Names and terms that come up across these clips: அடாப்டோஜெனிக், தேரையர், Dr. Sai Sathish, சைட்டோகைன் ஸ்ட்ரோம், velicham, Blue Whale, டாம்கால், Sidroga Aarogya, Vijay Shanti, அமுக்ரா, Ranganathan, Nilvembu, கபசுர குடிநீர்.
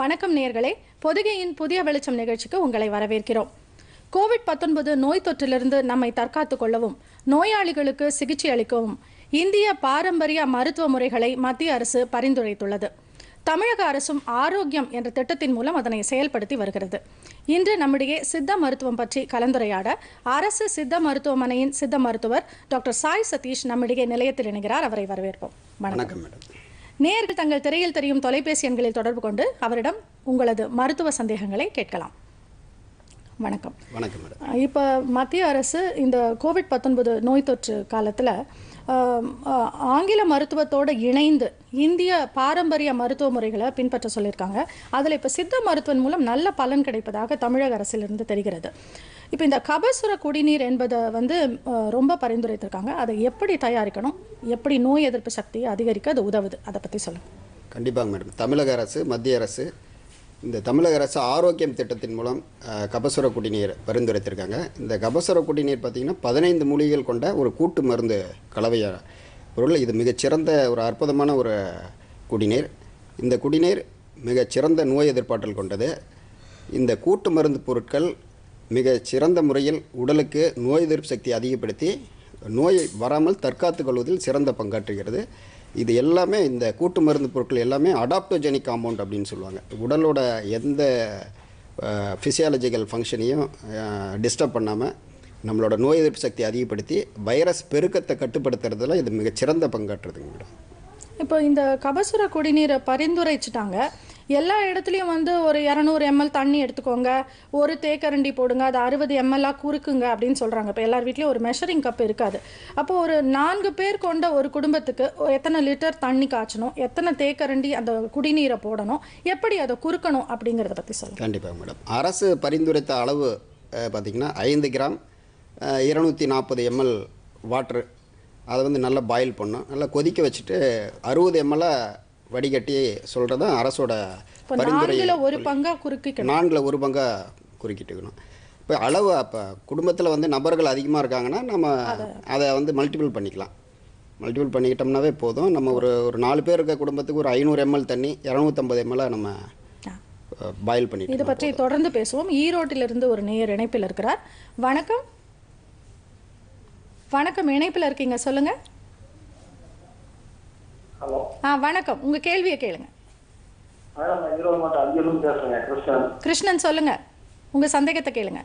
வணக்கம் நேயர்களே, பொதிகையின் புதிய வெளிச்சம் நிகழ்ச்சிக்கு உங்களை வரவேற்கிறோம். கோவிட்-19 நோய் தொற்றிலிருந்து நம்மை தற்காத்துக் கொள்ளவும் நோயாளிகளுக்கு சிகிச்சை அளிக்கவும் இந்திய பாரம்பரிய மருத்துவ முறைகளை மத்திய அரசு பரிந்துரைத்துள்ளது. தமிழக அரசும் ஆரோக்கியம் என்ற திட்டத்தின் மூலம் அதனை செயல்படுத்தி வருகிறது. இன்று நம்முடைய சித்த மருத்துவம் பற்றி கலந்துரையாட அரசு சித்த மருத்துவமனையின் சித்த மருத்துவர் டாக்டர் சாய் சதீஷ் நம்முடைய நிலையத்தில் இணைகிறார். அவரை வரவேற்போம். வணக்கம் மேடம். நேயர்கள் தங்கள் திரையில் தெரியும் தொலைபேசி எண்களில் தொடர்பு கொண்டு அவரிடம் உங்களது மருத்துவ சந்தேகங்களை கேட்கலாம். வணக்கம். வணக்கம் மேடம். இப்போ மத்திய அரசு இந்த கோவிட்-19 நோய் தொற்று காலத்தில் ஆங்கில மருத்துவத்தோடு இணைந்து இந்திய பாரம்பரிய மருத்துவ முறைகளை பின்பற்ற சொல்லியிருக்காங்க. அதில் இப்போ சித்த மருத்துவன் மூலம் நல்ல பலன் கிடைப்பதாக தமிழக அரசிலிருந்து தெரிகிறது. இப்போ இந்த கபசுர குடிநீர் என்பதை ரொம்ப பரிந்துரைத்திருக்காங்க. அதை எப்படி தயாரிக்கணும், எப்படி நோய் எதிர்ப்பு சக்தியை அதிகரிக்க அது உதவுது, அதை பற்றி சொல்லுங்கள். கண்டிப்பாங்க மேடம். தமிழக அரசு ஆரோக்கியம் திட்டத்தின் மூலம் கபசுர குடிநீர் பரிந்துரைத்திருக்காங்க. இந்த கபசுர குடிநீர் பார்த்திங்கன்னா 15 மூலிகைகள் கொண்ட ஒரு கூட்டு மருந்து கலவையான பொருள். இது மிகச்சிறந்த ஒரு அற்புதமான ஒரு குடிநீர். இந்த குடிநீர் மிகச்சிறந்த நோய் எதிர்ப்பாற்றல் கொண்டது. இந்த கூட்டு மருந்து பொருட்கள் மிகச்சிறந்த முறையில் உடலுக்கு நோய் எதிர்ப்பு சக்தியை அதிகப்படுத்தி நோய் வராமல் தற்காத்து கொள்வதில் சிறந்த பங்காற்றுகிறது. இது எல்லாமே இந்த கூட்டு மருந்து பொருட்கள் எல்லாமே அடாப்டோஜெனிக் காம்பவுண்ட் அப்படின்னு சொல்லுவாங்க. உடலோட எந்த ஃபிசியாலஜிக்கல் ஃபங்க்ஷனையும் டிஸ்டர்ப் பண்ணாமல் நம்மளோட நோய் எதிர்ப்பு சக்தியை அதிகப்படுத்தி வைரஸ் பெருக்கத்தை கட்டுப்படுத்துறதுல இது மிகச்சிறந்த பங்காற்றுறதுங்க மேடம். இப்போ இந்த கபசுர குடிநீரை பரிந்துரைச்சிட்டாங்க. எல்லா இடத்துலையும் 200 ml தண்ணி எடுத்துக்கோங்க, ஒரு தேக்கரண்டி போடுங்க, அது 60 ml குறுக்குங்க அப்படின்னு சொல்கிறாங்க. இப்போ எல்லார் வீட்லேயும் ஒரு மெஷரிங் கப் இருக்காது. அப்போது ஒரு 4 பேர் கொண்ட ஒரு குடும்பத்துக்கு எத்தனை லிட்டர் தண்ணி காய்ச்சணும், எத்தனை தேக்கரண்டி அந்த குடிநீரை போடணும், எப்படி அதை குறுக்கணும் அப்படிங்கிறத பற்றி சொல்லுங்கள். கண்டிப்பாக மேடம். அரசு பரிந்துரைத்த அளவு பார்த்திங்கன்னா 5 கிராம் 240 ml வாட்ரு. அதை நல்லா பாயில் பண்ணணும், நல்லா கொதிக்க வச்சுட்டு 60 ml வடிகட்டி சொல்கிறதா அரசோட பரிந்துரை. 4/1 பங்காக குறுக்கிட்டுக்கணும். இப்போ அளவு அப்போ குடும்பத்தில் நபர்கள் அதிகமாக இருக்காங்கன்னா நம்ம அதை மல்டிபிள் பண்ணிக்கலாம். மல்டிபிள் பண்ணிக்கிட்டோம்னாவே போதும். நம்ம ஒரு 4 பேர் இருக்க குடும்பத்துக்கு ஒரு 500 ml தண்ணி 250 ml நம்ம பாயில் பண்ணிக்கலாம். இதை பற்றி தொடர்ந்து பேசுவோம். ஈரோட்டிலிருந்து ஒரு நேயர் இணைப்பில் இருக்கிறார். வணக்கம். வணக்கம், இணைப்பில் இருக்கீங்க, சொல்லுங்கள். ஹலோ. வணக்கம், உங்கள் கேள்வியை கேளுங்க. கிருஷ்ணன், சொல்லுங்க, உங்கள் சந்தேகத்தை கேளுங்க.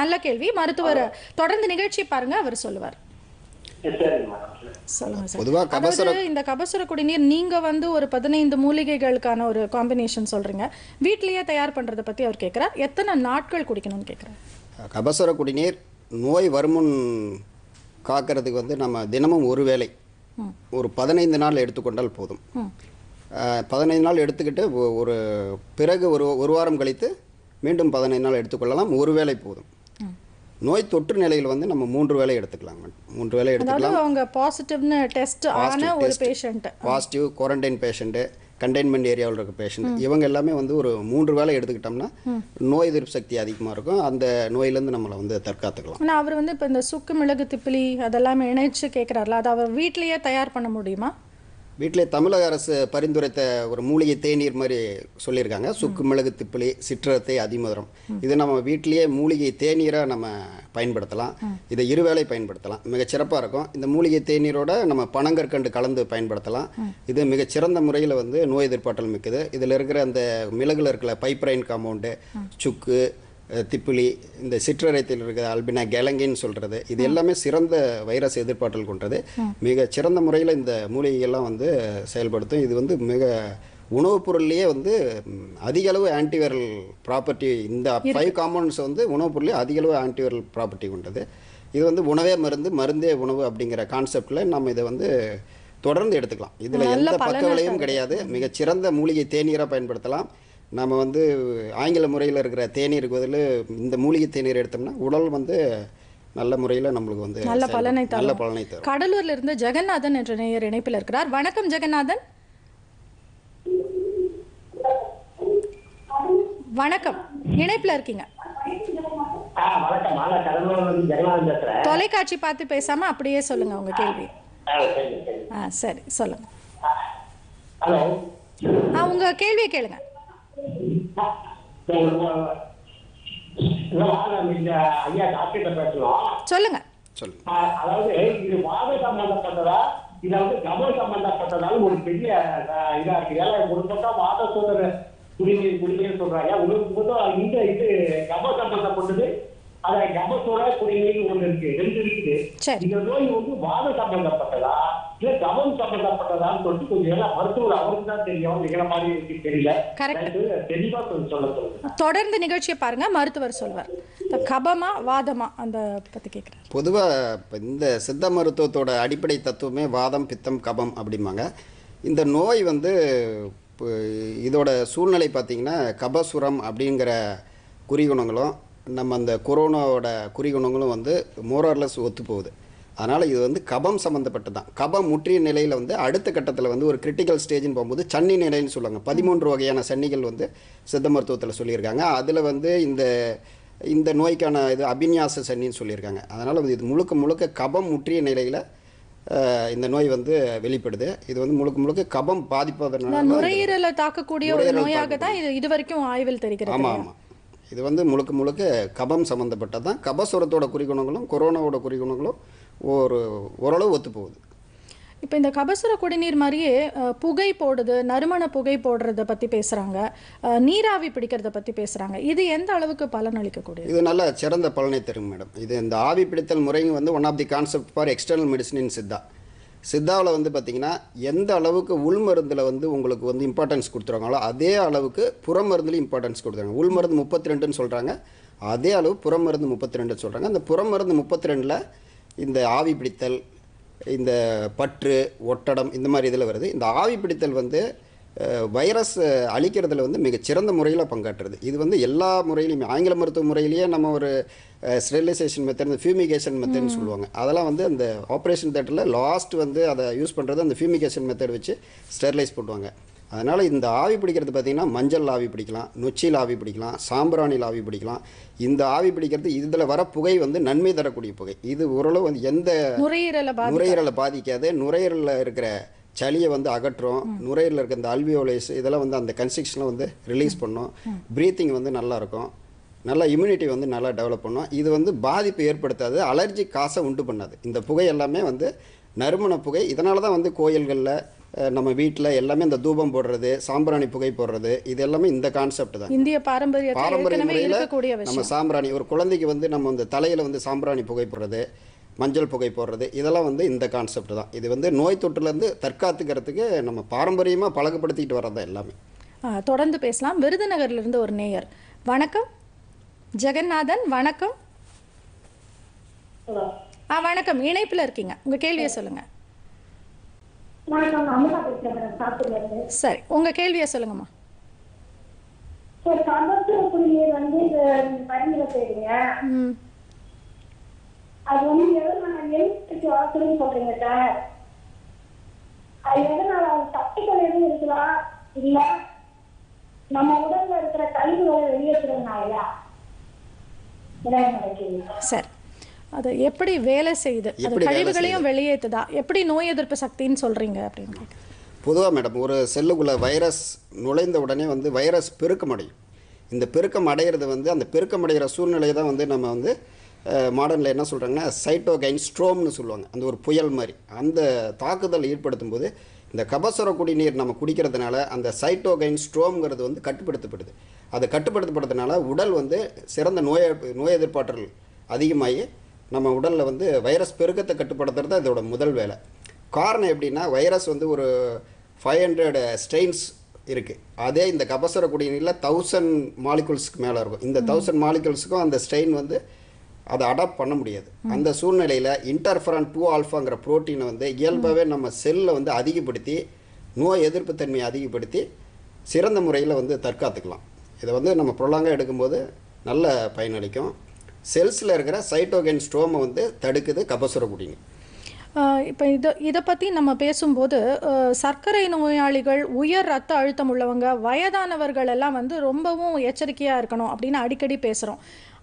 நல்ல கேள்வி. மருத்துவர் தொடர்ந்து நிகழ்ச்சி பாருங்க, அவர் சொல்லுவார். இந்த கபசுர குடிநீர் நீங்க ஒரு 15 மூலிகைகளுக்கான ஒரு காம்பினேஷன் சொல்றீங்க, வீட்லயே தயார் பண்றத பத்தி அவர் கேக்குறார். எத்தனை நாட்கள் குடிக்கணும்னு கேக்குறார். கபசுர குடிநீர் நோய் வருமுன் காக்கிறதுக்கு நம்ம தினமும் ஒரு வேளை ஒரு 15 நாள் எடுத்துக்கொண்டால் போதும். 15 நாள் எடுத்துக்கிட்டு ஒரு பிறகு ஒரு வாரம் கழித்து மீண்டும் 15 நாள் எடுத்துக்கொள்ளலாம். ஒரு வேளை போதும். நோய் தொற்று நிலையில் நம்ம 3 வேளை எடுத்துக்கலாம். 3 வேளை எடுத்துக்கலாம். அவங்க பாசிட்டிவ்னு டெஸ்ட் ஆன ஒரு patient, positive quarantine patient, containment ஏரியாவில் இருக்க பேஷண்ட், இவங்க எல்லாமே ஒரு 3 வேளை எடுத்துக்கிட்டோம்னா நோய் எதிர்ப்பு சக்தி அதிகமாக இருக்கும். அந்த நோயிலேருந்து நம்மளை தற்காத்துக்கலாம். ஆனால் அவர் இப்போ இந்த சுக்கு மிளகு திப்பிலி அதெல்லாம் இணைச்சு கேட்குறாருல, அதை அவர் வீட்லேயே தயார் பண்ண முடியுமா? வீட்டிலே தமிழக அரசு பரிந்துரைத்த ஒரு மூலிகை தேநீர் மாதிரி சொல்லியிருக்காங்க. சுக்கு மிளகு திப்பிலி சிற்றத்தை அதிமதுரம் இது நம்ம வீட்டிலேயே மூலிகை தேநீராக நம்ம பயன்படுத்தலாம். இதை 2 வேளை பயன்படுத்தலாம், மிகச்சிறப்பாக இருக்கும். இந்த மூலிகை தேநீரோட நம்ம பனங்கற்கண்டு கலந்து பயன்படுத்தலாம். இது மிகச்சிறந்த முறையில் நோய் எதிர்ப்பாற்றல் மிக்கது. இதில் இருக்கிற அந்த மிளகுல இருக்கிற பைப்ரைன் காம்பவுண்டு, சுக்கு திப்பிலி, இந்த சிற்றரத்தில் இருக்கிற அல்பினா கேலங்கின்னு சொல்கிறது, இது எல்லாமே சிறந்த வைரஸ் எதிர்ப்பாற்றல் கொண்டது. மிக சிறந்த முறையில் இந்த மூலிகைகள்லாம் செயல்படுத்தும். இது மிக உணவுப் பொருள்லேயே அதிகளவு ஆன்டிவைரல் ப்ராப்பர்ட்டி, இந்த 5 காம்பவுண்ட்ஸ் உணவுப் பொருளே அதிகளவு ஆன்டிவைரல் ப்ராப்பர்ட்டி கொண்டது. இது உணவே மருந்து, மருந்தே உணவு அப்படிங்கிற கான்செப்டில் நம்ம இதை தொடர்ந்து எடுத்துக்கலாம். இதில் எந்த பக்கங்களையும் கிடையாது. மிகச்சிறந்த மூலிகை தேநீராக பயன்படுத்தலாம். நம்ம ஆங்கில முறையில் இருக்கிற தேநீருக்கு பதில் இந்த மூலிகை தேநீர் எடுத்தோம்னா உடல் நல்ல முறையில் நம்மளுக்கு நல்ல பலனை தரும். கடலூர்ல இருந்து ஜெகநாதன் என்ற நேயர் இணைப்பில் இருக்கிறார். வணக்கம் ஜெகநாதன். வணக்கம், இணைப்புல இருக்கீங்க. தொலைக்காட்சி பார்த்து பேசாம அப்படியே சொல்லுங்க உங்க கேள்வி. சரி சொல்லுங்க, உங்க கேள்வியை கேளுங்க. சொல்லுங்க. அதாவது இது வாத சம்பந்தப்பட்டதா இல்ல வந்து கவன சம்பந்தப்பட்டதாலும் ஒரு பெரிய இதா இருக்கு. ஏன்னா ஒரு பக்கம் வாத சோதனை குடிநீர் குடிநீர் சொல்றாங்க, உங்களுக்கு போதும் இந்த இது கவன சம்பந்தப்பட்டது. அத கபசுர குடிநீர் ஒன்று இருக்கு, ரெண்டு இருக்குது. இந்த நோய் வந்து வாத சம்பந்தப்பட்டதா இல்ல கவனம் சம்பந்தப்பட்டதான்னு சொல்லிட்டு கொஞ்சம் மருத்துவர் அவருக்கு தான் தெரியும், நிகழ மாதிரி இருக்கு தெரியல. தெளிவா சொல்ல சொல்லுங்க. தொடர்ந்து நிகழ்ச்சியை பாருங்க, மருத்துவர் சொல்வார். கபமா வாதமா அந்த பத்தி கேட்குறேன். பொதுவாக இந்த சித்த மருத்துவத்தோட அடிப்படை தத்துவமே வாதம் பித்தம் கபம் அப்படிம்பாங்க. இந்த நோய் வந்து இதோட சூழ்நிலை பார்த்திங்கன்னா கபசுரம் அப்படிங்கிற குறிகுணங்களும் நம்ம அந்த கொரோனாவோட குறிகுணங்களும் வந்து மோரார்லஸ் ஒத்து போகுது. அதனால் இது வந்து கபம் சம்மந்தப்பட்டது தான். கபம் முற்றிய நிலையில் வந்து அடுத்த கட்டத்தில் வந்து ஒரு கிரிட்டிக்கல் ஸ்டேஜ்னு போகும்போது சன்னி நிலைன்னு சொல்லுவாங்க. 13 வகையான சன்னிகள் வந்து சித்த மருத்துவத்தில் சொல்லியிருக்காங்க. அதில் வந்து இந்த நோய்க்கான இது அபின்யாச சன்னின்னு சொல்லியிருக்காங்க. அதனால் வந்து இது முழுக்க முழுக்க கபம் முற்றிய நிலையில் இந்த நோய் வந்து வெளிப்படுது. இது வந்து முழுக்க முழுக்க கபம் பாதிப்பதனால நுரையீரலை தாக்கக்கூடிய ஒரு நோயாக தான் இது இதுவரைக்கும் ஆய்வில் தெரிகிறது. ஆமாம் ஆமாம், இது வந்து முழுக்க முழுக்க கபம் சம்மந்தப்பட்டது தான். கபசுரத்தோட குறிகுணங்களும் கொரோனாவோட குறிகுணங்களும் ஓரளவு ஒத்து போகுது. இப்போ இந்த கபசுர குடிநீர் மாதிரியே புகை போடுது, நறுமண புகை போடுறத பற்றி பேசுகிறாங்க, நீராவி பிடிக்கிறத பற்றி பேசுகிறாங்க. இது எந்த அளவுக்கு பலன் அளிக்கக்கூடியது? இது நல்ல சிறந்த பலனை தரும் மேடம். இது இந்த ஆவி பிடித்தல் முறைங்க வந்து one of the concept for external medicine in Siddha. சித்தாவில் வந்து பார்த்திங்கன்னா எந்த அளவுக்கு உள் மருந்தில் வந்து உங்களுக்கு வந்து இம்பார்ட்டன்ஸ் கொடுத்துருவாங்களோ அதே அளவுக்கு புற மருந்துலையும் இம்பார்ட்டன்ஸ் கொடுத்துருக்காங்க. உள் மருந்து 32ன்னு சொல்கிறாங்க, அதே அளவு புற மருந்து 32ன்னு சொல்கிறாங்க. அந்த புற மருந்து 32ல் இந்த ஆவி பிடித்தல், இந்த பற்று ஒட்டடம், இந்த மாதிரி இதில் வருது. இந்த ஆவி பிடித்தல் வந்து வைரஸ் அழிக்கிறதுல வந்து மிகச்சிறந்த முறையில் பங்காற்றுறது. இது வந்து எல்லா முறையிலையுமே ஆங்கில மருத்துவ முறையிலேயே நம்ம ஒரு ஸ்டெரிலைசேஷன் மெத்தட், இந்த ஃபியூமிகேஷன் மெத்தட்னு சொல்லுவாங்க. அதெல்லாம் வந்து அந்த ஆப்ரேஷன் தேட்டரில் லாஸ்ட் வந்து அதை யூஸ் பண்ணுறது அந்த ஃபியூமிகேஷன் மெத்தட் வச்சு ஸ்டெரிலைஸ் பண்ணுவாங்க. அதனால் இந்த ஆவி பிடிக்கிறது பார்த்திங்கன்னா மஞ்சள் ஆவி பிடிக்கலாம், நொச்சியில் ஆவி பிடிக்கலாம், சாம்பிராணியில் ஆவி பிடிக்கலாம். இந்த ஆவி பிடிக்கிறது இதில் வர புகை வந்து நன்மை தரக்கூடிய புகை. இது ஓரளவு வந்து எந்த நுரையீரலை பாதிக்காது, நுரையீரலில் இருக்கிற சளியை வந்து அகற்றும், நுரையீரலில் இருக்கிற இந்த அல்வியோலைஸ் இதெல்லாம் வந்து அந்த கன்ஸ்ட்ரக்ஷனை வந்து ரிலீஸ் பண்ணும், ப்ரீத்திங் வந்து நல்லாயிருக்கும், நல்லா இம்யூனிட்டி வந்து நல்லா டெவலப் பண்ணும். இது வந்து பாதிப்பு ஏற்படுத்தாது, அலர்ஜி காசை உண்டு பண்ணாது. இந்த புகை எல்லாமே வந்து நறுமண புகை. இதனால தான் வந்து கோயில்களில் நம்ம வீட்டில் எல்லாமே இந்த தூபம் போடுறது, சாம்பிராணி புகை போடுறது, இது எல்லாமே இந்த கான்செப்ட் தான். இந்திய பாரம்பரிய முறையில் நம்ம சாம்பிராணி ஒரு குழந்தைக்கு வந்து நம்ம இந்த தலையில் வந்து சாம்பிராணி புகை போடுறது, மஞ்சள் புகை போடுறது, இதெல்லாம் வந்து இந்த கான்செப்ட் தான். இது வந்து நோய் தொற்றுலேருந்து தற்காத்துக்கிறதுக்கு நம்ம பாரம்பரியமாக பழக்கப்படுத்திக்கிட்டு வர்றது தான் எல்லாமே. தொடர்ந்து பேசலாம். விருதுநகர்லேருந்து ஒரு நேயர். வணக்கம் ஜெகநாதன். வணக்கம். வணக்கம், இணைப்பில் இருக்கீங்க, உங்கள் கேள்வியை சொல்லுங்கள். சரி, உங்க கேள்வியை சொல்லுங்கம்மா. சரி, அது எப்படி வேலை செய்யுது, கழிவுகளையும் வெளியேற்றுதா, எப்படி நோய் எதிர்ப்பு சக்தின்னு சொல்கிறீங்க அப்படின்னு கேட்குறேன். பொதுவாக மேடம் ஒரு செல்லுக்குள்ளே வைரஸ் நுழைந்த உடனே வந்து வைரஸ் பெருக்கம் அடையும். இந்த பெருக்கம் அடைகிறது வந்து அந்த பெருக்கம் அடைகிற சூழ்நிலையை தான் வந்து நம்ம வந்து மாடர்னில் என்ன சொல்கிறாங்கன்னா சைட்டோகைன் ஸ்ட்ரோம்னு சொல்லுவாங்க. அந்த ஒரு புயல் மாதிரி அந்த தாக்குதல் ஏற்படுத்தும் போது இந்த கபசுர குடிநீர் நம்ம குடிக்கிறதுனால அந்த சைட்டோகைன் ஸ்ட்ரோம்ங்கிறது வந்து கட்டுப்படுத்தப்படுது. அது கட்டுப்படுத்தப்படுறதுனால உடல் வந்து சிறந்த நோய் எதிர்ப்பாற்றல் அதிகமாகி நம்ம உடலில் வந்து வைரஸ் பெருக்கத்தை கட்டுப்படுத்துறது தான் இதோட முதல் வேலை. காரணம் எப்படின்னா வைரஸ் வந்து ஒரு 500 ஸ்ட்ரெயின்ஸ் இருக்குது. அதே இந்த கபசுர குடிநீரில் 1000 மாலிகுல்ஸ்க்கு மேலே இருக்கும். இந்த 1000 மாலிகுல்ஸுக்கும் அந்த ஸ்ட்ரெயின் வந்து அதை அடாப்ட் பண்ண முடியாது. அந்த சூழ்நிலையில் இன்டர்ஃபரான் 2α புரோட்டீனை வந்து இயல்பாகவே நம்ம செல்லை வந்து அதிகப்படுத்தி நோய் எதிர்ப்பு தன்மையை அதிகப்படுத்தி சிறந்த முறையில் வந்து தற்காத்துக்கலாம். இதை வந்து நம்ம புரலாங்காக எடுக்கும்போது நல்ல பயனளிக்கும். செல்ஸில் இருக்கிற சைட்டோகைன் ஸ்ட்ரோமை வந்து தடுக்குது கபசுர குடிநீர். இத பத்தி நம்ம பேசும்போது சர்க்கரை நோயாளிகள் உயர் இரத்த அழுத்தம் உள்ளவங்க வயதானவர்கள் எல்லாம் வந்து ரொம்பவும் எச்சரிக்கையா இருக்கணும் அப்படின அடிக்கடி பேசுறோம்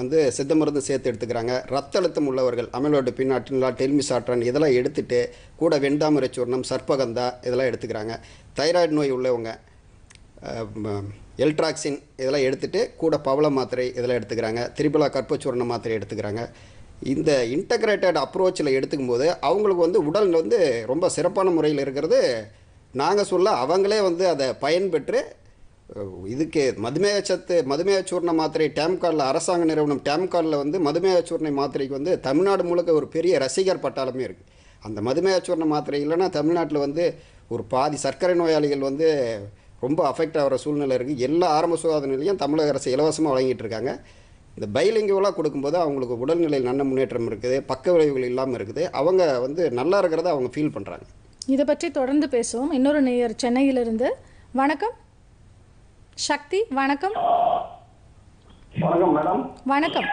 வந்து சித்த மருந்து சேர்த்து எடுத்துக்கறாங்க இரத்த அழுத்தம் உள்ளவர்கள் அமிலோடபின் அட்ரினல் டெல்மிசாட்ரான் இதெல்லாம் எடுத்துட்டு கூட வெந்தாமரை சூர்ணம் சர்ப்பகந்தா இதெல்லாம் எடுத்துக்கறாங்க தைராய்டு நோய் உள்ளவங்க எல்ட்ராக்சின் இதெல்லாம் எடுத்துட்டு கூட பவள மாத்திரை இதெல்லாம் எடுத்துக்கறாங்க திரிபலா கற்பச்சூர்ண மாத்திரை எடுத்துக்கறாங்க இந்த இன்டகிரேட்டட் அப்ரோச்ல எடுத்துக்கும்போது அவங்களுக்கு வந்து உடல் வந்து ரொம்ப சிறப்பான முறையில் இருக்குது நாங்க சொல்ல அவங்களே வந்து அத பயன்பெற்று இதுக்கு மதுமேக சத்து மதுமேக சூர்ண மாத்திரை டாம்கால்ல அரசாங்க நிறுவனம் டாம்கால்ல வந்து மதுமேக சூர்ண மாத்திரைக்கு வந்து தமிழ்நாடு முழுக்க ஒரு பெரிய ரசிகர் பட்டாளமே இருக்கு அந்த மதுமேக சூர்ண மாத்திரை இல்லனா தமிழ்நாட்டுல வந்து ஒரு பாதி சர்க்கரை நோயாளிகள் வந்து ரொம்ப அஃபெக்ட் ஆவற சூழ்நிலை இருக்கு எல்லா ஆரம்ப சுகாதார நிலையம் தமிழக அரசு இலவசமா வழங்கிட்டு இருக்காங்க The bilingual கொடுக்கும்போது அவங்களுக்கு உடல்நிலை நல்ல முன்னேற்றம் இருக்குது பக்க விளைவுகள் இல்லாம இருக்குது அவங்க வந்து நல்லா இருக்கறத அவங்க ஃபீல் பண்றாங்க இத பத்தி தொடர்ந்து பேசுவோம் இன்னொரு நேயர் சென்னையில இருந்து வணக்கம் சக்தி வணக்கம் வணக்கம் மேடம் வணக்கம்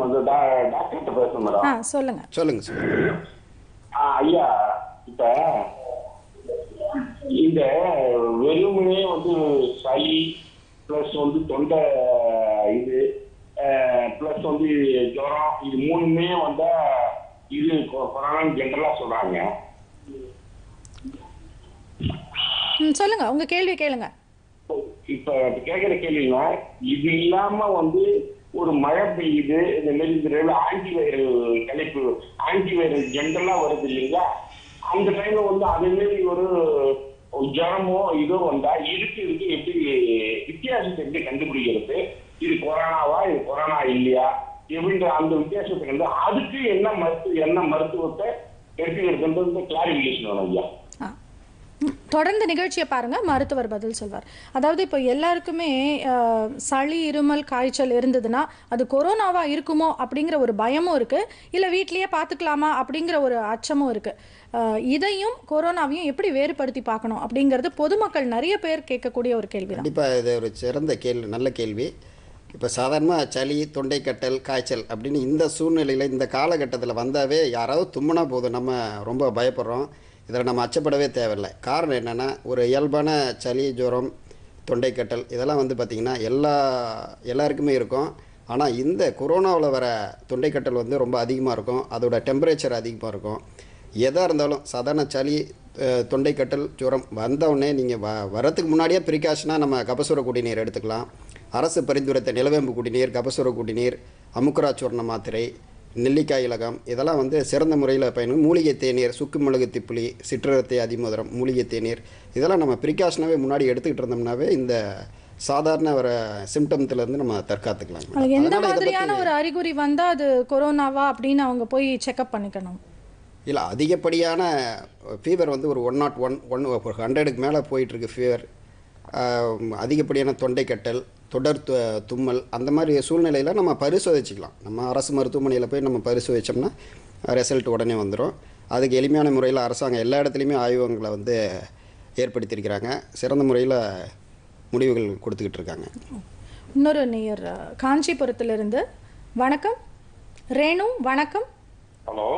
மேடம் டாக்டர் கிட்ட பேசணும் மேடம் சொல்லுங்க சொல்லுங்க ஐயா இப்ப இந்த வெறுமனே வந்து சளி Plus on the Tonda plus on the Jora is moon may on the Koran General Soranga. Solanga, on the Kelly Kelanga. If the Kagan Kelly, if Lama on the would Maya be the military anti general over the Linga, and the time on the other. Jaramo, you know, on that, you can be a Corona, Corona India, even the Anduka, and the Adiki and Namatu, the clarification of India. Totten the Nigatia Paranga, Martha or Badal Silver. Adavdi Payella Kume, Sali Irumal Kaichal Erendana, at the Corona, Irkumo, Updinger or Bayamurke, Ilavitlia Pathaklama, Updinger or Achamurke. இதையும் கொரோனாவையும் எப்படி வேறுபடுத்தி பார்க்கணும் அப்படிங்கறது பொதுமக்கள் நிறைய பேர் கேட்கக்கூடிய ஒரு கேள்விதான். இப்ப இது ஒரு சிறந்த கேள்வி நல்ல கேள்வி. இப்ப சாதாரணமா சளி, தொண்டை கட்டல், காய்ச்சல் அப்படின இந்த சூழ்நிலையில இந்த கால கட்டத்துல வந்தாவே யாராவது தும்மனா போது நம்ம ரொம்ப பயப்படுறோம். இதெல்லாம் நம்ம அச்சப்படவே தேவையில்லை. காரணம் என்னன்னா ஒரு இயல்பான சளி, ஜுரம், தொண்டை கட்டல் இதெல்லாம் வந்து பாத்தீங்கன்னா எல்லாருக்குமே இருக்கும். ஆனா இந்த கொரோனாவுல வர தொண்டை கட்டல் வந்து ரொம்ப அதிகமா இருக்கும். அதோட டெம்பரேச்சர் அதிகமா இருக்கும். எதா இருந்தாலும் சாதாரண சளி தொண்டை கட்டல் ஜுரம் வந்தவுடனே நீங்க வரதுக்கு முன்னாடியே பிரிகாஷனா நம்ம கபசுர குடிநீர் எடுத்துக்கலாம் அரசு பரிந்துரைத்த நிலவேம்பு குடிநீர் கபசுர குடிநீர் அமுக்ரா சூர்ண மாத்திரை நெல்லிக்காய் இலகம் இதெல்லாம் வந்து சிறந்த முறையில் பயனும் மூலிகை தேநீர் சுக்கு மிளகு திப்புளி சிற்றரத்தை அதிமதுரம் மூலிகை தேநீர் இதெல்லாம் நம்ம பிரிகாஷனாவே முன்னாடி எடுத்துக்கிட்டு இருந்தோம்னாவே இந்த சாதாரண வர சிம்ப்டம்ல இருந்து நம்ம தற்காத்துக்கலாம் எந்த மாதிரியான ஒரு அறிகுறி வந்தா அது கொரோனாவா அப்படினு அவங்க போய் செக் அப் பண்ணிக்கணும் இல்ல அதிகப்படியான ஃபீவர் வந்து ஒரு 101 100 க்கு மேல போயிட்டு இருக்கு ஃபீவர் அதிகப்படியான தொண்டை கட்டல் தொடர் தும்மல் அந்த மாதிரி சூழ்நிலையில நம்ம பரிசோதிக்கலாம் நம்ம அரசு மருத்துவமனையில போய் நம்ம பரிசோதிச்சோம்னா ரிசல்ட் உடனே வந்துரும் அதுக்கு எளிமையான முறையில் அரசாங்கம் எல்லா இடத்துலயுமே ஆய்வகங்களை வந்து ஏற்படுத்தி இருக்காங்க சிறந்த முறையில் முடிவுகள் கொடுத்துக்கிட்டு இருக்காங்க இன்னொரு நேயர் காஞ்சிபுரத்துல இருந்து வணக்கம் ரேணு வணக்கம் ஹலோ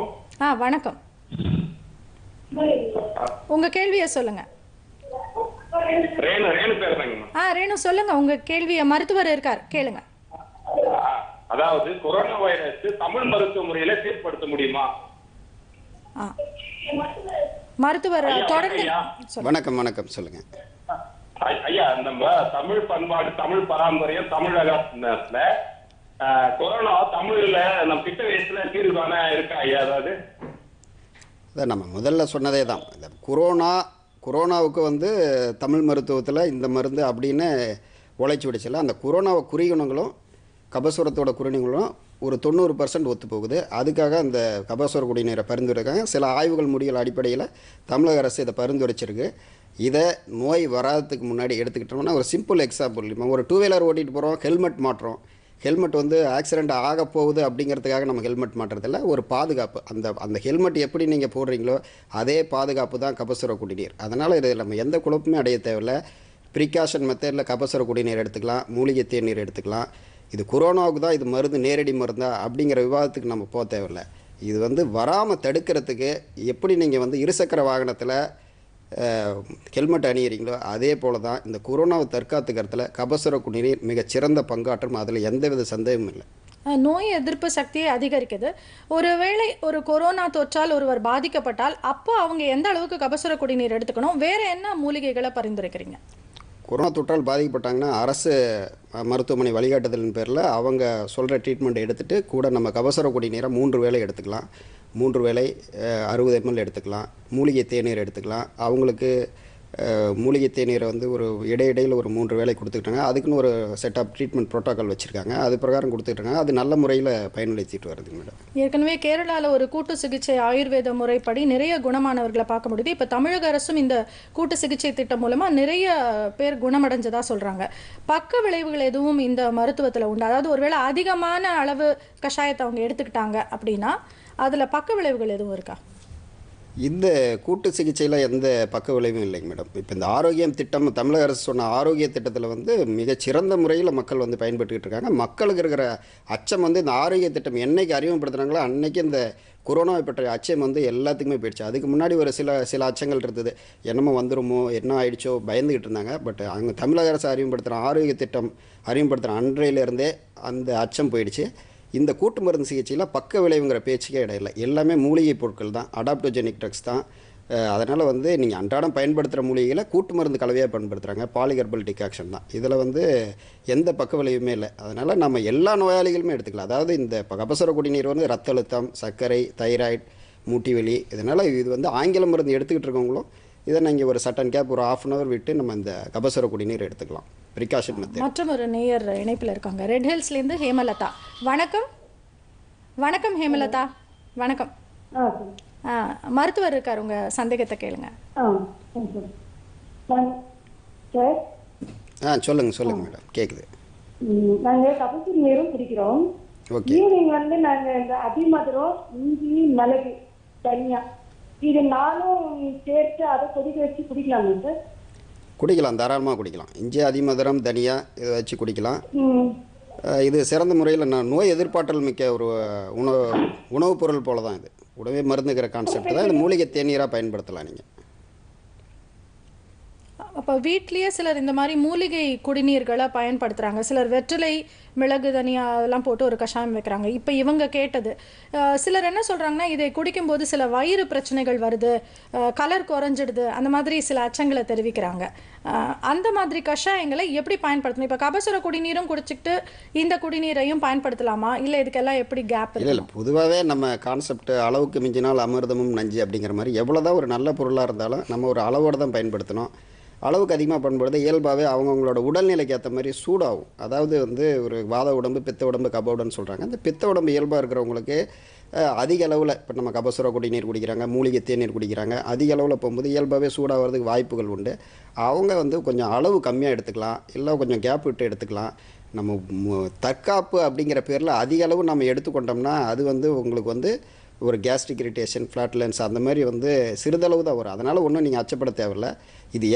வணக்கம் உங்க கேள்வியை சொல்லுங்க ரேணு பேசுறேன் ரேணு சொல்லுங்க உங்க கேள்வியை மருத்துவர் இருக்கார் கேளுங்க அதாவது கொரோனா வைரஸ் தமிழ் மருத்துவ முறையில தீர்ப்படுத்த முடியுமா மருத்துவர் தொடர்ந்து வணக்கம் வணக்கம் சொல்லுங்க ஐயா நம்ம தமிழ் பண்பாடு தமிழ் பாரம்பரியம் தமிழகத்துல கொரோனா தமிழ்ல நம்ம கிட்ட வயசுல தீர்வான இருக்கா அதாவது அத நம்ம முதல்ல சொன்னதே தான் இந்த கொரோனாவுக்கு வந்து தமிழ் மருத்துவத்துல இந்த மருந்து அப்படினே உழைச்சி விடுச்சல அந்த கொரோனாவை குறிகுணங்களும் கபசுரத்தோட குறணிகளும் ஒரு 90% ஒத்து போகுது. அதுக்காக அந்த கபசுர குடிநீரை பரிந்துரைக்காங்க. சில ஆய்வுகள் முடிவுகள் அடிப்படையில் தமிழக அரசு இதை பரிந்துரைச்சிருக்கு. இதை நோய் வராததுக்கு முன்னாடி எடுத்துக்கிட்டோம்னா ஒரு சிம்பிள் எக்ஸாம்பிள், இப்போ ஒரு டூ வீலர் ஓட்டிகிட்டு போகிறோம், ஹெல்மெட் மாட்டுறோம். ஹெல்மெட் வந்து ஆக்சிடெண்ட் ஆக போகுது அப்படிங்கிறதுக்காக நம்ம ஹெல்மெட் மாட்டுறதில்ல, ஒரு பாதுகாப்பு. அந்த ஹெல்மெட் எப்படி நீங்கள் போடுறீங்களோ அதே பாதுகாப்பு தான் கபசுர குடிநீர். அதனால் இது நம்ம எந்த குழப்பமே அடைய தேவையில்லை. ப்ரிகாஷன் மெத்தடில் கபசுர குடிநீர் எடுத்துக்கலாம், மூலிகை தேநீர் எடுத்துக்கலாம். இது கொரோனாவுக்கு தான் இது மருந்து, நேரடி மருந்தா அப்படிங்கிற விவாதத்துக்கு நம்ம போக தேவையில்லை. இது வந்து வராமல் தடுக்கிறதுக்கு எப்படி நீங்கள் வந்து இருசக்கர வாகனத்தில் ஹெல்மெட் அணியிறீங்களோ அதே போல் தான் இந்த கொரோனாவை தற்காத்துக்கிறதுல கபசுர குடிநீர் மிகச்சிறந்த பங்காற்றும். அதில் எந்தவித சந்தேகமும் இல்லை. நோய் எதிர்ப்பு சக்தியை அதிகரிக்குது. ஒருவேளை ஒரு கொரோனா தொற்றால் ஒருவர் பாதிக்கப்பட்டால் அப்போ அவங்க எந்த அளவுக்கு கபசுர குடிநீர் எடுத்துக்கணும், வேறு என்ன மூலிகைகளை பரிந்துரைக்கிறீங்க? கொரோனா தொற்றால் பாதிக்கப்பட்டாங்கன்னா அரசு மருத்துவமனை வழிகாட்டுதலின் பேரில் அவங்க சொல்கிற ட்ரீட்மெண்ட் எடுத்துகிட்டு கூட நம்ம கபசுர குடிநீரை 3 வேளை எடுத்துக்கலாம். 3 வேளை 60 ml எடுத்துக்கலாம். மூலிகை தேநீர் எடுத்துக்கலாம். அவங்களுக்கு மூலிகை தேநீரை வந்து ஒரு இடையிடையில் ஒரு 3 வேளை கொடுத்துக்கிட்டாங்க. அதுக்குன்னு ஒரு செட் ஆஃப் ட்ரீட்மெண்ட் ப்ரோட்டோக்கால் வச்சுருக்காங்க. அது பிரகாரம் கொடுத்துக்கிட்டாங்க. அது நல்ல முறையில் பயனளிச்சிட்டு வருது மேடம். ஏற்கனவே கேரளாவில் ஒரு கூட்டு சிகிச்சை ஆயுர்வேத முறைப்படி நிறைய குணமானவர்களை பார்க்க முடியுது. இப்போ தமிழக அரசும் இந்த கூட்டு சிகிச்சை திட்டம் மூலமாக நிறைய பேர் குணமடைஞ்சதாக சொல்கிறாங்க. பக்க விளைவுகள் எதுவும் இந்த மருத்துவத்தில் உண்டு? அதாவது ஒருவேளை அதிகமான அளவு கஷாயத்தை அவங்க எடுத்துக்கிட்டாங்க அப்படின்னா அதில் பக்க விளைவுகள் எதுவும் இருக்கா? இந்த கூட்டு சிகிச்சையில் எந்த பக்க விளைவும் இல்லைங்க மேடம். இப்போ இந்த ஆரோக்கியம் திட்டம், தமிழக அரசு சொன்ன ஆரோக்கிய திட்டத்தில் வந்து மிகச்சிறந்த முறையில் மக்கள் வந்து பயன்பட்டுக்கிட்டு இருக்காங்க. மக்களுக்கு இருக்கிற அச்சம் வந்து இந்த ஆரோக்கிய திட்டம் என்றைக்கு அறிமுகப்படுத்துனாங்களோ அன்றைக்கி இந்த கொரோனாவை பற்றிய அச்சம் வந்து எல்லாத்துக்குமே போயிடுச்சு. அதுக்கு முன்னாடி ஒரு சில அச்சங்கள் இருந்தது, என்னமோ வந்துடுமோ என்ன ஆயிடுச்சோ பயந்துக்கிட்டு இருந்தாங்க. பட் அவங்க தமிழக அரசு அறிமுகப்படுத்துகிற ஆரோக்கிய திட்டம் அறிமுகப்படுத்துகிற அன்றையிலேருந்தே அந்த அச்சம் போயிடுச்சு. இந்த கூட்டு மருந்து சிகிச்சையில் பக்க விளைவுங்கிற பேச்சுக்கே இடையில எல்லாமே மூலிகை பொருட்கள் தான், அடாப்டோஜெனிக் ட்ரக்ஸ் தான். அதனால் வந்து நீங்கள் அன்றாடம் பயன்படுத்துகிற மூலிகையில் கூட்டு மருந்து கலவையாக பயன்படுத்துகிறாங்க. பாலிகர்பல் டிகாக்ஷன் தான். இதில் வந்து எந்த பக்க விளைவுமே இல்லை. அதனால் நம்ம எல்லா நோயாளிகளுமே எடுத்துக்கலாம். அதாவது இந்த கபசுர குடிநீர் வந்து ரத்த அழுத்தம், சர்க்கரை, தைராய்டு, மூட்டி வலி, இதனால் இது வந்து ஆங்கில மருந்து எடுத்துக்கிட்டு இருக்கவங்களும் இதை நீங்கள் ஒரு சட்டன் கேப் ஒரு 1/2 hour விட்டு நம்ம இந்த கபசுர குடிநீர் எடுத்துக்கலாம். Precaution method. மற்றும் ஒரு நேயர் இணைப்பில் இருக்காங்க, ரெட் ஹில்ஸ்லேருந்து ஹேமலதா. வணக்கம். வணக்கம் ஹேமலதா. வணக்கம். மருத்துவர் இருக்கார், உங்கள் சந்தேகத்தை கேளுங்க. சொல்லுங்க சொல்லுங்க மேடம், கேட்குது. நாங்கள் கபசுர நீரும் குடிக்கிறோம். ஓகே. ஈவினிங் வந்து நாங்கள் இந்த அதிமதுரம், இஞ்சி, மிளகு, தனியா இது நானும் சேர்த்து அதை கொதிக்க வச்சு குடிக்கலாமா சார்? குடிக்கலாம், தாராளமாக குடிக்கலாம். இஞ்சி, அதிமதுரம், தனியா இதை வச்சு குடிக்கலாம். இது சிறந்த முறையில் நோய் எதிர்ப்பாற்றல் மிக்க ஒரு உணவுப் பொருள் போல தான். இது உணவே மருந்துங்கிற கான்செப்ட் தான். இது மூலிகை தேநீராக பயன்படுத்தலாம் நீங்கள். அப்போ வீட்லேயே சிலர் இந்த மாதிரி மூலிகை குடிநீர்களை பயன்படுத்துகிறாங்க. சிலர் வெற்றிலை, மிளகு, தனியா அதெல்லாம் போட்டு ஒரு கஷாயம் வைக்கிறாங்க. இப்போ இவங்க கேட்டது சிலர் என்ன சொல்கிறாங்கன்னா, இதை குடிக்கும்போது சில வயிறு பிரச்சனைகள் வருது, கலர் குறைஞ்சிடுது, அந்த மாதிரி சில அச்சங்களை தெரிவிக்கிறாங்க. அந்த மாதிரி கஷாயங்களை எப்படி பயன்படுத்தணும்? இப்போ கபசுர குடிநீரும் குடிச்சிக்கிட்டு இந்த குடிநீரையும் பயன்படுத்தலாமா, இல்லை இதுக்கெல்லாம் எப்படி கேப்? இல்லை, பொதுவாகவே நம்ம கான்செப்ட் அளவுக்கு மிஞ்சினால் அமிர்தமும் நஞ்சு அப்படிங்கிற மாதிரி எவ்வளோதான் ஒரு நல்ல பொருளாக இருந்தாலும் நம்ம ஒரு அளவோடு தான் பயன்படுத்தணும். அளவுக்கு அதிகமாக பயன்படுத்த இயல்பாகவே அவங்கவுங்களோட உடல்நிலைக்கு ஏற்ற மாதிரி சூடாகும். அதாவது வந்து ஒரு வாத உடம்பு, பித்த உடம்பு, கப உடம்புன்னு சொல்கிறாங்க. அந்த பித்த உடம்பு இயல்பாக இருக்கிறவங்களுக்கு அதிக அளவில் இப்போ நம்ம கபசுர குடிநீர் குடிக்கிறாங்க, மூலிகை தேநீர் குடிக்கிறாங்க, அதிக அளவில் போகும்போது இயல்பாகவே சூடாகிறதுக்கு வாய்ப்புகள் உண்டு. அவங்க வந்து கொஞ்சம் அளவு கம்மியாக எடுத்துக்கலாம், இல்லை கொஞ்சம் கேப் விட்டு எடுத்துக்கலாம். நம்ம தற்காப்பு அப்படிங்கிற பேரில் அதிக அளவு நம்ம எடுத்துக்கொண்டோம்னா அது வந்து உங்களுக்கு வந்து ஒரு கேஸ்ட்ரிக் இரிட்டேஷன், ஃப்ளாட்லன்ஸ் அந்த மாதிரி வந்து சிறிதளவு தான் வரும். அதனால் ஒன்றும் நீங்கள் அச்சப்பட தேவையில்லை. இது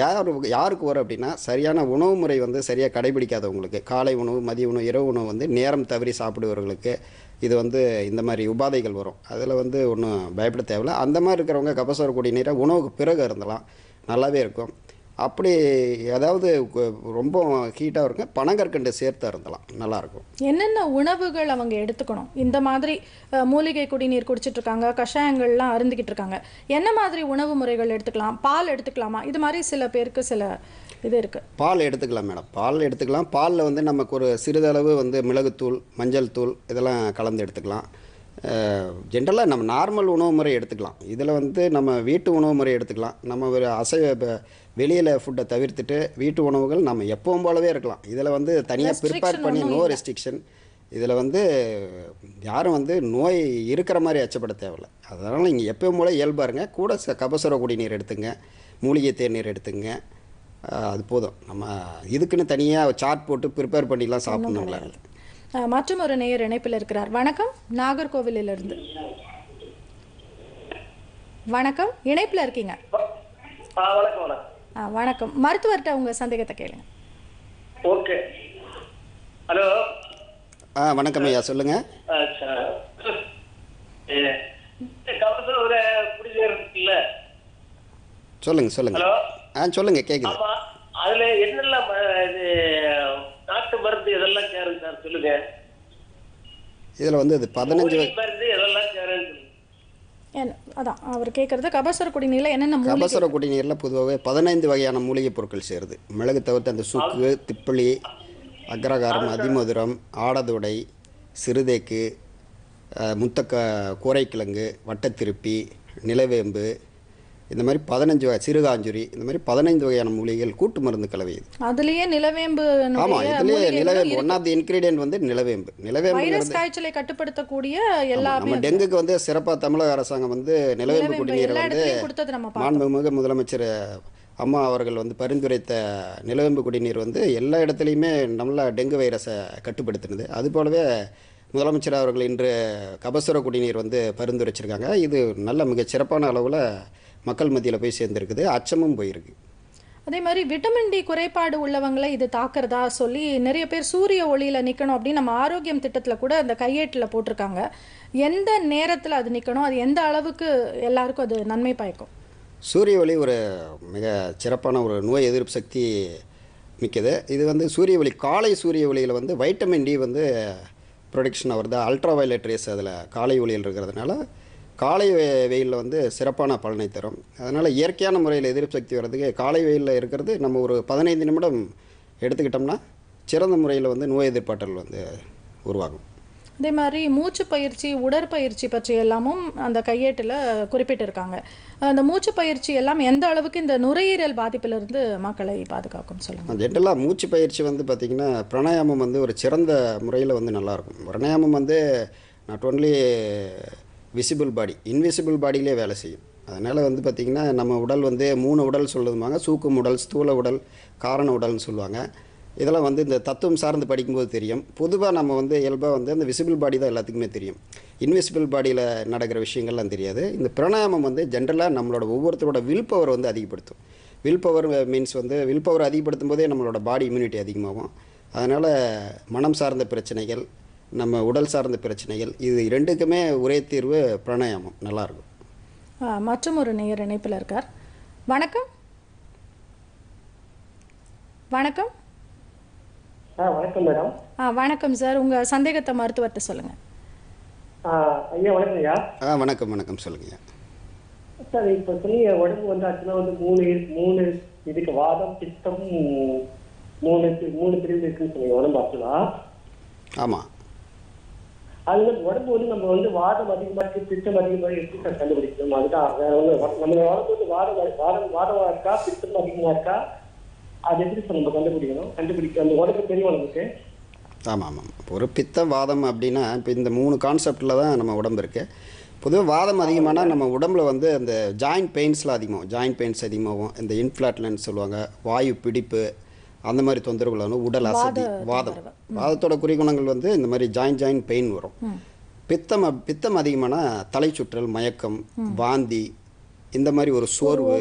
யாருக்கு வரும் அப்படின்னா, சரியான உணவு முறை வந்து சரியாக கடைபிடிக்காதவங்களுக்கு, காலை உணவு, மதிய உணவு, இரவு உணவு வந்து நேரம் தவறி சாப்பிடுவர்களுக்கு இது வந்து இந்த மாதிரி உபாதைகள் வரும். அதில் வந்து ஒன்றும் பயப்பட தேவையில்லை. அந்த மாதிரி இருக்கிறவங்க கபசுர குடிநீரை உணவுக்கு பிறகு இருந்தலாம், நல்லாவே இருக்கும். அப்படி அதாவது ரொம்ப ஹீட்டாக இருக்க பனங்கற்கண்டு சேர்த்து இருந்தலாம், நல்லாயிருக்கும். என்னென்ன உணவுகள் அவங்க எடுத்துக்கணும்? இந்த மாதிரி மூலிகை குடிநீர் குடிச்சிட்ருக்காங்க, கஷாயங்கள்லாம் அருந்திக்கிட்டு இருக்காங்க, என்ன மாதிரி உணவு முறைகள் எடுத்துக்கலாம்? பால் எடுத்துக்கலாமா? இது மாதிரி சில பேருக்கு சில இது இருக்குது. பால் எடுத்துக்கலாம் மேடம், பால் எடுத்துக்கலாம். பாலில் வந்து நமக்கு ஒரு சிறிதளவு வந்து மிளகுத்தூள், மஞ்சள் தூள் இதெல்லாம் கலந்து எடுத்துக்கலாம். ஜென்ரலாக நம்ம நார்மல் உணவு முறை எடுத்துக்கலாம். இதில் வந்து நம்ம வீட்டு உணவு முறை எடுத்துக்கலாம். நம்ம ஒரு வெளியில் ஃபுட்டை தவிர்த்துட்டு வீட்டு உணவுகள் நம்ம எப்பவும் போலவே இருக்கலாம். இதில் வந்து தனியாக ப்ரிப்பேர் பண்ணி நோ ரெஸ்ட்ரிக்ஷன் இதில் வந்து யாரும் வந்து நோய் இருக்கிற மாதிரி அச்சப்பட தேவையில்லை. அதனால் நீங்கள் எப்போயும் போல இயல்பாருங்க. கூட கபசுர குடிநீர் எடுத்துங்க, மூலிகை தேநீர் எடுத்துங்க, அது போதும். நம்ம இதுக்குன்னு தனியாக சார்ட் போட்டு ப்ரிப்பேர் பண்ணிலாம் சாப்பிடணும்ல. மற்றும் ஒரு நேயர் இணைப்பில் இருக்கிறார். வணக்கம், நாகர்கோவிலிருந்து. வணக்கம், இணைப்பில் இருக்கீங்க. வணக்கம், மருத்துவர்கிட்ட உங்கள் சந்தேகத்தை கேளுங்க. Okay, hello. வணக்கம் ஐயா, சொல்லுங்க. சொல்லுங்க சொல்லுங்க. சொல்லுங்க, கேக்குது. அதுல என்னெல்லாம் நாட்டு மருந்து இதெல்லாம் சேரும் சார், சொல்லுங்க. இதுல வந்து இது 15 மருந்து இதெல்லாம் சேரும். அதான் அவர் கேட்கறது கபசுர குடிநீரில் என்னென்ன. கபசுர குடிநீரில் பொதுவாகவே 15 வகையான மூலிகைப் பொருட்கள் சேருது. மிளகு தவிர்த்து அந்த சுக்கு, திப்பிலி, அக்ரகாரம், அதிமதுரம், ஆடதுடை, சிறுதேக்கு, முத்தக்க கூரைக்கிழங்கு, வட்டத்திருப்பி, நிலவேம்பு, இந்த மாதிரி 15 வகை, சிறுகாஞ்சுரி, இந்த மாதிரி 15 வகையான மூலிகைகள் கூட்டு மருந்து கலவை. அதுலேயே நிலவேம்பு. ஆமாம், இதுலேயே நிலவேம்பு ஒன் ஆஃப் தி இன்கிரீடியன்ட் வந்து நிலவேம்பு. நிலவேம்பு காய்ச்சலை கட்டுப்படுத்தக்கூடிய எல்லா. நம்ம டெங்குக்கு வந்து சிறப்பாக தமிழக அரசாங்கம் வந்து நிலவேம்பு குடிநீரை வந்து மாண்புமிகு முதலமைச்சர் அம்மா அவர்கள் வந்து பரிந்துரைத்த நிலவேம்பு குடிநீர் வந்து எல்லா இடத்துலையுமே நம்மள டெங்கு வைரஸை கட்டுப்படுத்தினது. அதுபோலவே முதலமைச்சர் அவர்கள் இன்று கபசுர குடிநீர் வந்து பரிந்துரைச்சிருக்காங்க. இது நல்ல மிகச்சிறப்பான அளவில் மக்கள் மத்தியில் போய் சேர்ந்துருக்குது, அச்சமும் போயிருக்கு. அதே மாதிரி விட்டமின் டி குறைபாடு உள்ளவங்களை இது தாக்குறதா சொல்லி நிறைய பேர் சூரிய ஒளியில் நிற்கணும் அப்படின்னு நம்ம ஆரோக்கியம் திட்டத்தில் கூட அந்த கையேட்டில் போட்டிருக்காங்க. எந்த நேரத்தில் அது நிற்கணும், அது எந்த அளவுக்கு எல்லாருக்கும் அது நன்மை பயக்கும்? சூரிய ஒளி ஒரு மிக சிறப்பான ஒரு நோய் எதிர்ப்பு சக்தி மிக்கது. இது வந்து சூரிய ஒளி, காலை சூரிய ஒளியில் வந்து வைட்டமின் டி வந்து ப்ரொடக்ஷன் ஆகிறது. அல்ட்ரா வயலட் ரேஸ் அதில் காலை ஒளியில் இருக்கிறதுனால காலை வெயிலில் வந்து சிறப்பான பலனை தரும். அதனால் இயற்கையான முறையில் எதிர்ப்பு சக்தி வர்றதுக்கு காலை வெயிலில் இருக்கிறது நம்ம ஒரு 15 நிமிடம் எடுத்துக்கிட்டோம்னா சிறந்த முறையில் வந்து நோய் எதிர்ப்பாற்றல் வந்து உருவாகும். அதே மாதிரி மூச்சு பயிற்சி, உடற்பயிற்சி பற்றி எல்லாமும் அந்த கையேட்டில் குறிப்பிட்டிருக்காங்க. அந்த மூச்சு பயிற்சி எல்லாம் எந்த அளவுக்கு இந்த நுரையீரல் பாதிப்பிலிருந்து மக்களை பாதுகாக்கும் சொல்லுங்கள். ஜென்ரலாக மூச்சு பயிற்சி வந்து பார்த்திங்கன்னா பிராணாயாமம் வந்து ஒரு சிறந்த முறையில் வந்து நல்லாயிருக்கும். பிராணாயாமம் வந்து not only visible body, invisible பாடியிலே வேலை செய்யும். அதனால் வந்து பார்த்திங்கன்னா நம்ம உடல் வந்து 3 உடல் சொல்லுவாங்க. சூக்கும் உடல், ஸ்தூல உடல், காரண உடல்னு சொல்லுவாங்க. இதெல்லாம் வந்து இந்த தத்துவம் சார்ந்து படிக்கும்போது தெரியும். பொதுவாக நம்ம வந்து இயல்பாக வந்து அந்த விசிபிள் பாடி தான் எல்லாத்துக்குமே தெரியும். இன்விசிபிள் பாடியில் நடக்கிற விஷயங்கள்லாம் தெரியாது. இந்த பிராணாயாமம் வந்து ஜென்ரலாக நம்மளோட ஒவ்வொருத்தரோட வில் பவர் வந்து அதிகப்படுத்தும். வில் பவர் மீன்ஸ் வந்து வில் பவர் அதிகப்படுத்தும் போதே நம்மளோட பாடி இம்யூனிட்டி அதிகமாகும். அதனால் மனம் சார்ந்த பிரச்சனைகள், நம்ம உடல் சார்ந்த பிரச்சனைகள், இது 2க்குமே ஒரே தீர்வு பிராணாயாமம். நல்லாயிருக்கும். மற்றும் ஒரு நேயர் இணைப்பில் இருக்கார். வணக்கம். வணக்கம். வணக்கம் மேடம். வணக்கம் சார், உங்கள் சந்தேகத்தை மருத்துவர்கிட்ட சொல்லுங்கள். ஐயா வணக்கம். ஐயா வணக்கம். வணக்கம், சொல்லுங்க சார். இப்போ சொன்னீங்க உடம்பு வந்து ஆக்சுவலாக வந்து 3 இதுக்கு வாதம், பித்தம், 3 பிரிவு இருக்குன்னு சொன்னீங்க உடம்பு ஆக்சுவலாக. ஆமாம். அது வந்து உடம்பு வந்து நம்ம வந்து வாதம் அதிகமாக இருக்குது, பித்தம் அதிகமாக எப்படி சார் கண்டுபிடிக்கணும்? அதுதான் வேற ஒன்று, நம்ம உடம்பு வந்து வாதமாக இருக்கா, பித்தம் அதிகமாக இருக்கா, அது எப்படி சார் நம்ம கண்டுபிடிக்கணும்? அந்த உடம்பு தெரியும் நமக்கு. ஆமாம் ஆமாம். இப்போ ஒரு பித்தம், வாதம் அப்படின்னா இப்போ இந்த 3 கான்செப்டில் தான் நம்ம உடம்பு இருக்குது. பொதுவாக வாதம் அதிகமானால் நம்ம உடம்புல வந்து அந்த ஜாயிண்ட் பெயின்ஸ்லாம் அதிகமாகும். ஜாயிண்ட் பெயின்ஸ் அதிகமாகும். இந்த இன்ஃப்ளாட்லன்னு சொல்லுவாங்க, வாயு பிடிப்பு, அந்த மாதிரி தொந்தரவுகளான உடல் அசதி. வாதத்தோட குறிகுணங்கள் வந்து இந்த மாதிரி ஜாயிண்ட் பெயின் வரும். பித்தம் அதிகமான தலை சுற்றல், மயக்கம், வாந்தி, இந்த மாதிரி ஒரு சோர்வு.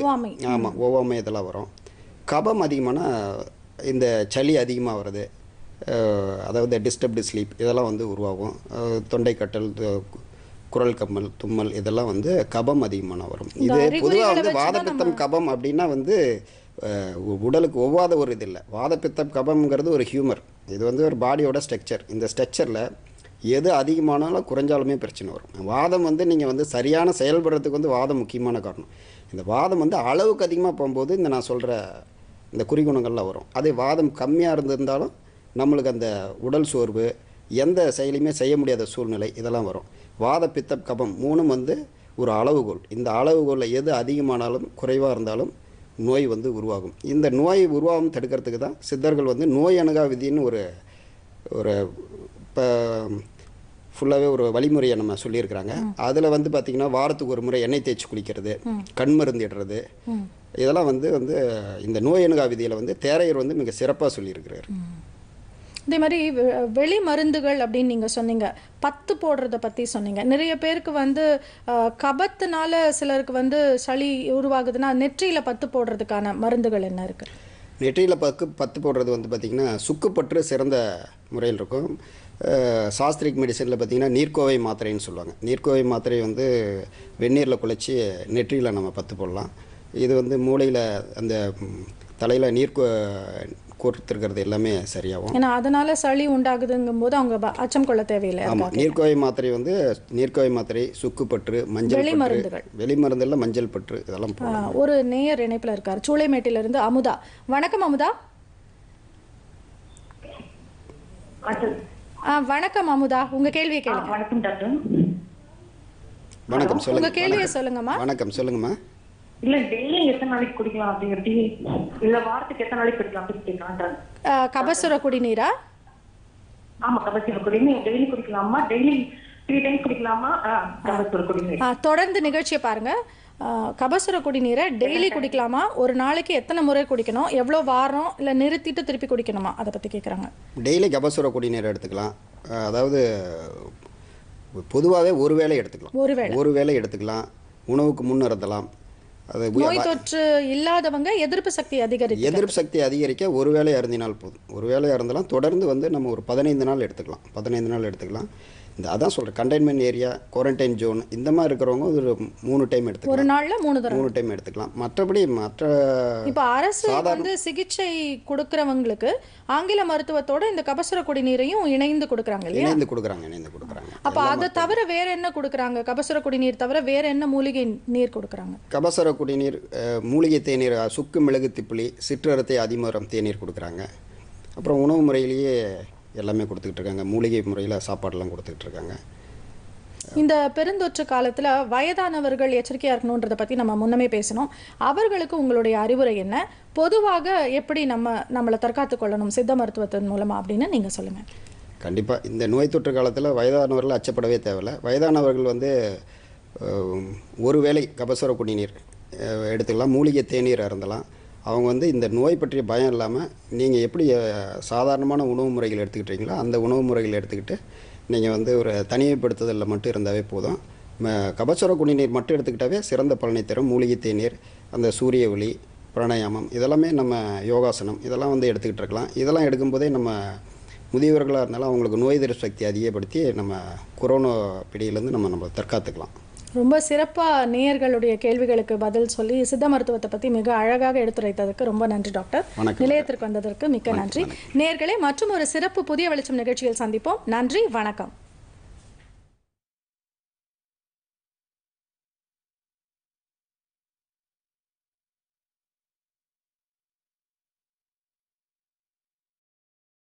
ஆமாம், ஒவ்வாமை இதெல்லாம் வரும். கபம் அதிகமான இந்த சளி அதிகமாக வருது, அதாவது டிஸ்டர்ப்டு ஸ்லீப், இதெல்லாம் வந்து உருவாகும். தொண்டை கட்டல், குரல் கம்மல், தும்மல், இதெல்லாம் வந்து கபம் அதிகமான வரும். இது பொதுவாக வந்து வாதப்பித்தம் கபம் அப்படின்னா வந்து உடலுக்கு ஒவ்வாத ஒரு இது இல்லை. வாதப்பித்தம் கபம்ங்கிறது ஒரு ஹியூமர், இது வந்து ஒரு பாடியோட ஸ்ட்ரக்சர். இந்த ஸ்ட்ரக்சரில் எது அதிகமானாலும் குறைஞ்சாலுமே பிரச்சனை வரும். வாதம் வந்து நீங்கள் வந்து சரியான செயல்படுறதுக்கு வந்து வாதம் முக்கியமான காரணம். இந்த வாதம் வந்து அளவுக்கு அதிகமாக போகும்போது இந்த நான் சொல்கிற இந்த குறிகுணங்கள்லாம் வரும். அதே வாதம் கம்மியாக இருந்திருந்தாலும் நம்மளுக்கு அந்த உடல் சோர்வு, எந்த செயலையுமே செய்ய முடியாத சூழ்நிலை, இதெல்லாம் வரும். வாதப்பித்தம் கபம் 3ம் வந்து ஒரு அளவுகோல். இந்த அளவுகோலில் எது அதிகமானாலும் குறைவாக இருந்தாலும் நோய் வந்து உருவாகும். இந்த நோய் உருவாகும் தடுக்கிறதுக்கு தான் சித்தர்கள் வந்து நோய் அணுகா விதின்னு ஒரு ஒரு இப்போ ஃபுல்லாகவே ஒரு வழிமுறையை நம்ம சொல்லியிருக்கிறாங்க. அதில் வந்து பார்த்திங்கன்னா வாரத்துக்கு ஒரு முறை எண்ணெய் தேய்ச்சி குளிக்கிறது, கண் மருந்திடுறது, இதெல்லாம் வந்து வந்து இந்த நோய் அணுகா விதியில் வந்து தேரையர் வந்து மிக சிறப்பாக சொல்லியிருக்கிறார். இதே மாதிரி வெளி மருந்துகள் அப்படின்னு நீங்கள் சொன்னீங்க, பத்து போடுறத பற்றி சொன்னீங்க. நிறைய பேருக்கு வந்து கபத்தினால சிலருக்கு வந்து சளி உருவாகுதுன்னா நெற்றியில் பத்து போடுறதுக்கான மருந்துகள் என்ன இருக்குது? நெற்றியில் பத்து போடுறது வந்து பார்த்திங்கன்னா சுக்குப்பற்று சிறந்த முறையில் இருக்கும். சாஸ்திரிக் மெடிசனில் பார்த்திங்கன்னா நீர்க்கோவை மாத்திரைன்னு சொல்லுவாங்க. நீர்க்கோவை மாத்திரை வந்து வெந்நீரில் குழைச்சி நெற்றியில் நம்ம பத்து போடலாம். இது வந்து மூளையில் அந்த தலையில் நீர்க்கோ கோர்த்துருக்கிறது எல்லாமே சரியாகும். ஏன்னா அதனால் சளி உண்டாகுதுங்கும் போது அவங்க அச்சம் கொள்ள தேவையில்லை. ஆமாம், நீர்க்கோவை மாத்திரை வந்து நீர்க்கோவை மாத்திரை, சுக்குப்பற்று, மஞ்சள், வெளிமருந்துகளில் மஞ்சள் பற்று, இதெல்லாம். ஒரு நேயர் இணைப்பில் இருக்கார், சூளைமேட்டிலிருந்து அமுதா. வணக்கம் அமுதா. வணக்கம் அமுதா, உங்க கேள்வியை கேளுங்க. வணக்கம் டாக்டர். வணக்கம், சொல்லுங்க. உங்க கேள்வியை சொல்லுங்கம்மா. வணக்கம், சொல்லுங்கம்மா. இல்ல டெய்லி எத்தனை நாளைக்கு குடிக்கலாம் அப்படிங்கிறது, இல்ல வாரத்துக்கு எத்தனை நாளைக்கு குடிக்கலாம் அப்படிங்கிறீங்களா? கபசுர குடிநீரா? ஆமா, கபசுர குடிநீர் டெய்லி குடிக்கலாமா? டெய்லி 3 டைம் குடிக்கலாமா? கபசுர குடிநீர் தொடர்ந்து நிகழ்ச்சியை பாருங்க. கபசுர குடிநீரை டெய்லி குடிக்கலாமா? ஒரு நாளைக்கு எத்தனை முறை குடிக்கணும்? எவ்வளோ வாரம் இல்லை நிறுத்திட்டு திருப்பி குடிக்கணுமா? அதை பற்றி கேட்குறாங்க. டெய்லி கபசுர குடிநீரை எடுத்துக்கலாம். அதாவது பொதுவாகவே ஒரு வேளை எடுத்துக்கலாம். ஒரு வேளை எடுத்துக்கலாம். உணவுக்கு முன் இருந்தலாம். அது நோய் தொற்று இல்லாதவங்க எதிர்ப்பு சக்தி அதிகரிக்க ஒரு வேளை அருந்தினால் போதும். ஒரு வேளை அருந்தலாம். தொடர்ந்து வந்து நம்ம ஒரு 15 நாள் எடுத்துக்கலாம். 15 நாள் எடுத்துக்கலாம். இந்த அதான் சொல்கிறேன், கண்டெய்ன்மெண்ட் ஏரியா, குவாரண்டைன் ஜோன், இந்த மாதிரி இருக்கிறவங்க ஒரு 3 டைம் எடுத்துக்கலாம். ஒரு நாளில் 3 டைம் எடுத்துக்கலாம். மற்றபடி மற்ற இப்போ அரசு வந்து சிகிச்சை கொடுக்குறவங்களுக்கு ஆங்கில மருத்துவத்தோட இந்த கபசுர குடிநீரையும் இணைந்து கொடுக்குறாங்க இல்லையா? இணைந்து கொடுக்குறாங்க. அப்போ அதை தவிர வேற என்ன கொடுக்குறாங்க? கபசுர குடிநீர் தவிர வேற என்ன மூலிகை நீர் கொடுக்குறாங்க? கபசுர குடிநீர், மூலிகை தேநீர், சுக்கு மிளகு திப்பிலி, சிற்றரத்தை அதிமரம் தேநீர் கொடுக்குறாங்க. அப்புறம் உணவு முறையிலேயே எல்லாமே கொடுத்துக்கிட்டு இருக்காங்க. மூலிகை முறையில் சாப்பாடெல்லாம் கொடுத்துக்கிட்டு இருக்காங்க. இந்த பெருந்தொற்று காலத்தில் வயதானவர்கள் எச்சரிக்கையாக இருக்கணுன்றதை பற்றி நம்ம முன்னமே பேசணும். அவர்களுக்கு உங்களுடைய அறிவுரை என்ன? பொதுவாக எப்படி நம்மளை தற்காத்து கொள்ளணும் சித்த மருத்துவத்தின் மூலமாக அப்படின்னு நீங்கள் சொல்லுங்கள். கண்டிப்பாக இந்த நோய் தொற்று காலத்தில் வயதானவர்கள் அச்சப்படவே தேவையில்லை. வயதானவர்கள் வந்து ஒருவேளை கபசுர குடிநீர் எடுத்துக்கலாம். மூலிகை தேநீர் அருந்தலாம். அவங்க வந்து இந்த நோய் பற்றிய பயம் இல்லாமல் நீங்கள் எப்படி சாதாரணமான உணவு முறைகள் எடுத்துக்கிட்டீங்களோ அந்த உணவு முறைகள் எடுத்துக்கிட்டு நீங்கள் வந்து ஒரு தனிமைப்படுத்துதலில் மட்டும் இருந்தாவே போதும். கபசுர குடிநீர் மட்டும் எடுத்துக்கிட்டாவே சிறந்த பலனை தரும். மூலிகை தேநீர், அந்த சூரிய ஒளி, பிராணாயாமம், இதெல்லாமே நம்ம யோகாசனம், இதெல்லாம் வந்து எடுத்துக்கிட்டு இருக்கலாம். இதெல்லாம் எடுக்கும்போதே நம்ம முதியவர்களாக இருந்தாலும் அவங்களுக்கு நோய் எதிர்ப்பு சக்தி அதிகப்படுத்தி நம்ம கொரோனா பிடியிலேருந்து நம்ம தற்காத்துக்கலாம். ரொம்ப சிறப்பாக நேயர்களுடைய கேள்விகளுக்கு பதில் சொல்லி சித்த மருத்துவத்தை பற்றி மிக அழகாக எடுத்துரைத்ததுக்கு ரொம்ப நன்றி டாக்டர். நிலையத்திற்கு வந்ததற்கு மிக்க நன்றி. நேயர்களே, மற்றும் ஒரு சிறப்பு புதிய வெளிச்சம் நிகழ்ச்சியில் சந்திப்போம். நன்றி, வணக்கம்.